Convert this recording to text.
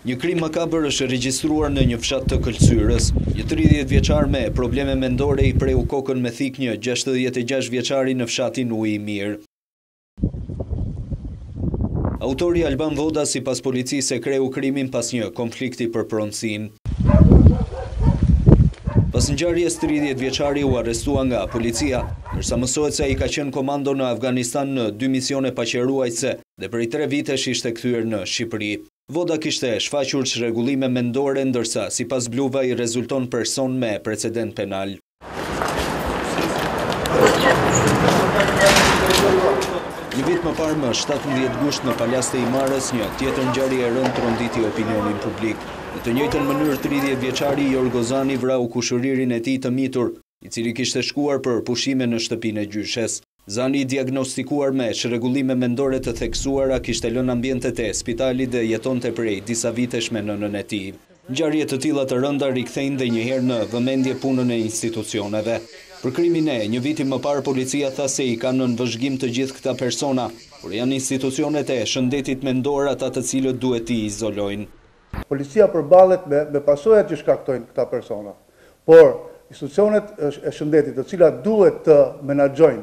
Një krim makabër është regjistruar në një fshat të Këlcyrës. Një 30 vjeçar me probleme mendore I preu kokën me thik një 66 vjeçari në fshatin Uji I Mirë. Autori Alban Voda sipas policisë e kreu krimin pas një konflikti për pronësinë. Pas ngjarjes 30 vjeçari u arrestua nga policia, ndërsa mësohet se ai ka qenë komando në Afganistan në 2 misione paqëruajse dhe prej 3 vitesh ishte kthyer në Shqipëri. Voda kishte shfaqur çrregullime mendore ndërsa sipas bluva I rezulton person me precedent penal. Një vit më parë më 17 gusht në Palaste I Marës, një tjetër ngjarje e rëndë tronditi opinionin publik. Në të njëjtën mënyrë 30 vjeçari Jorgozani vrau kushëririn e tij të mitur, I cili kishte shkuar për pushime në shtëpinë e gjyshes. Zani I diagnostikuar me çrregullime mendore të theksuara kishte lënë ambientet e spitalit dhe jetonte prej disa vitesh me nënën e tij. Ngjarje të tilla të rënda rikthejnë dhe një herë në vëmendje punën e institucioneve. Për krimin e një viti më parë policia tha se I kanë në vëzhgim të gjithë këta persona, por janë institucionet e shëndetit mendor ata të cilët duhet t'i izolojnë. Policia përballet me pasojat që shkaktojnë këta persona, por institucionet e shëndetit të cilat duhet të menaxhojnë